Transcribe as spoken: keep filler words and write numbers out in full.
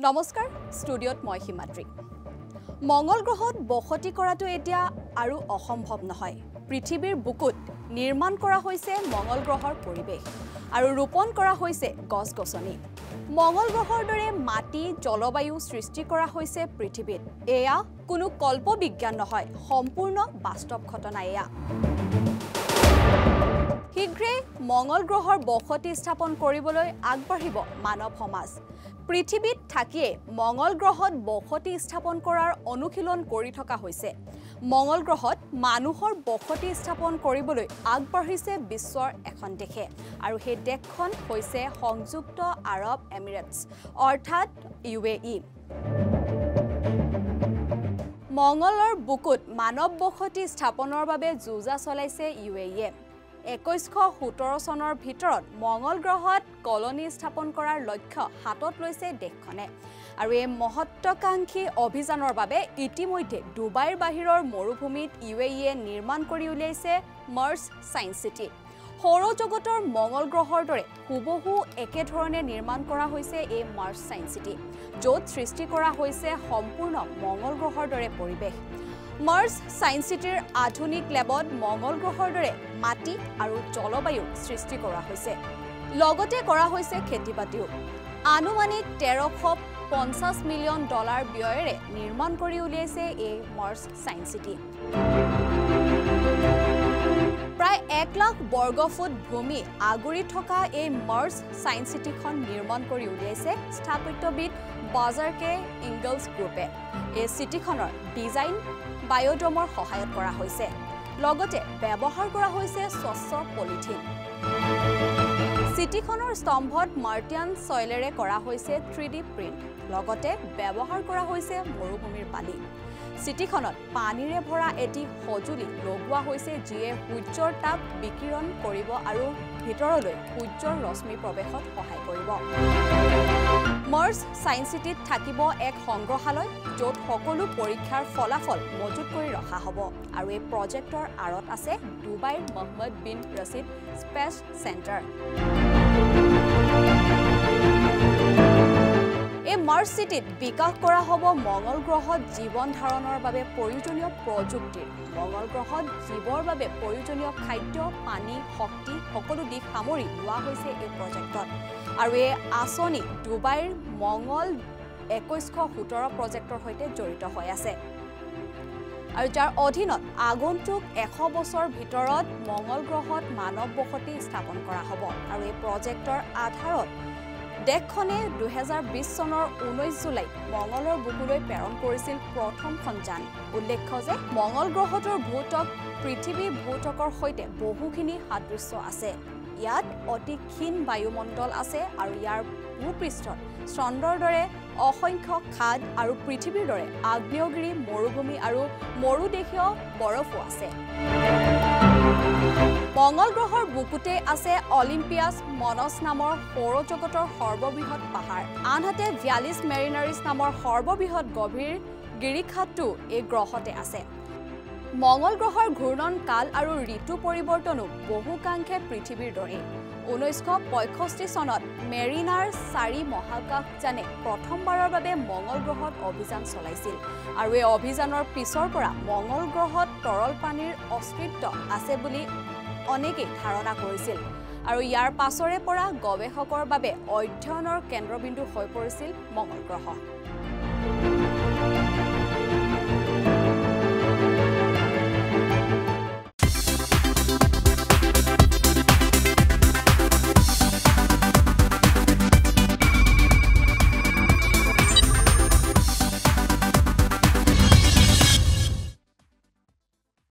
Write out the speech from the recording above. नमस्कार स्टूडियोत मैं हिमाद्री। मंगल ग्रहत बसति करातो एतिया आरु असम्भव नहय। पृथिवीर बुकुत निर्माण करा होइसे मंगल ग्रहर परिवेश आरु रोपण करा होइसे गस गसनि। मंगल ग्रहर दरे माटी जलवायु सृष्टि करा होइसे पृथिवीत। एया कोनो कल्प विज्ञान नहय, सम्पूर्ण वास्तव घटना। एया शीघ्रे मंगल ग्रहर बसति स्थापन करिबोलै आगबाढ़िब मानव समाज। पृथिवीत थाकिए मंगल ग्रहत बसति स्थापन करार अनुशीलन करि थका होइसे। मंगल ग्रहत मानुहर बसति स्थापन करिबोलै आगबाढ़िसे विश्वर एखन देशे आरु हे देशखन होइसे संयुक्त आरब एमिरेट्स अर्थात यू ए ई। मंगलर बुकुत मानव बसति स्थापनर बारे जुजा चलाइसे यू ए ई। एकैश सोतर सनर भीतर मंगल ग्रहत कलनी स्थापन करार लक्ष्य हाथत लैसे देशखने। और यह महत्वाकांक्षी अभियानर बारे इतिमध्ये डुबाइर बाहिरर मरुभूमित यू ए ई निर्माण करि उलियाइसे मार्स साइंस सिटी। सौरजगतर मंगल ग्रहर दरे हुबहु एकेधरणे निर्माण करा होइसे ए मार्स साइंस सिटी, जोत सृष्टि करा होइसे सम्पूर्ण मंगल ग्रहर दरे परिवेश। मार्स साइंस सिटीर आधुनिक लेबत मंगल ग्रहर दरे माटी आरु जलवायु सृष्टि करा होइसे, लगते करा होइसे खेतीबातिओ। आनुमानिक तेरश पचास मिलियन डॉलर व्ययरे निर्माण करि उलियाइसे ए मार्स साइंस सिटी। प्राय एक लाख वर्ग फुट भूमि आगुरी थका ए मार्स साइंस सिटी निर्माण करि उलियाइसे स्थापत्यविद बाजार के इंगल्स ग्रुपे। ए सिटीखनर डिजाइन बायोडोमर सहायत करा होइसे, लगते व्यवहार करा होइसे स्वच्छ पलिथिन। सिटीखनर स्तम्भत मार्टियन सयलेरे करा होइसे थ्री डी प्रिंट, लगते व्यवहार करा होइसे मरुभूमिर पानी। सिटीखनत पानीरे भरा एटी सजुली लगवा होइसे जिए सूर्यर ताप विकिरण करिब आरु भितरलै सूर्यर रश्मि प्रवेशत सहाय करिब। मार्स साइंस सिटीत थाकिब एक संग्रहालय, जोत सकलो परीक्षार फलाफल मजूद करि रखा हब। आरु ए प्रोजेक्टर आड़त आसे डुबाइर Mohammed bin Rashid space centre. Mars सिटीत विकास करा हब मंगल ग्रहत जीवन धारणर बारे प्रयोजनीय प्रजुक्तिर। मंगल ग्रहत जीवर बारे प्रयोजनीय खाद्य, पानी, शक्ति सकलो दिश सामरि लोवा होइसे ए प्रजेक्टत। आरु ए आसनि डुबाइर मंगल एकैश सोतर प्रजेक्टर सहित जड़ित होय आछे। आरु जार अधीनत आगन्तुक एश बछर भितरत मंगल ग्रहत मानव बसति स्थापन करा हब। आरु ए प्रजेक्टर आधारत देशखने दुहेजार बीस सनर उन्नीस जुलाई मंगलर बुकुलै प्रेरण करिसिल प्रथम खनजान। उल्लेख्य जे मंगल ग्रहतर भूतक पृथ्वी भूतकर सहित बहुखिनि सादृश्य आछे। यात अति क्षीण वायुमंडल आछे आरु यार भूपृष्ठत चंद्रर दरे असंख्य खाद आरु पृथ्वीर दरे आग्नेयगिरि मरुभूमि आरु मरुदेशीय बरफो आछे। मंगल ग्रहर बुकुते आसे ओलिम्पियास मनस नामर सौरजगतर सर्वबृहत पहाड़। आनहाते भ्यालिस मेरिनारिस नामर सर्वबृहत गभीर गिरिखातु ए ग्रहते आसे। मंगल ग्रहर घूर्णन काल आरु ऋतु परिवर्तनो बहुकांक्षे पृथ्वीर दरे। उन्नीस पयषष्ठी सनत मेरिनार चारि महाकाशयाने प्रथमबारर बारे मंगल ग्रहत अभियान चलाइसिल। आरु ए अभियानर पिछर परा मंगल ग्रहत तरल पानीर अस्तित्व आसे बुली अनेके धारणा करिसिल। आरु यार पासरे परा गवेषकर बारे अध्ययनर केंद्रबिंदु होय परिसिल मंगल ग्रह।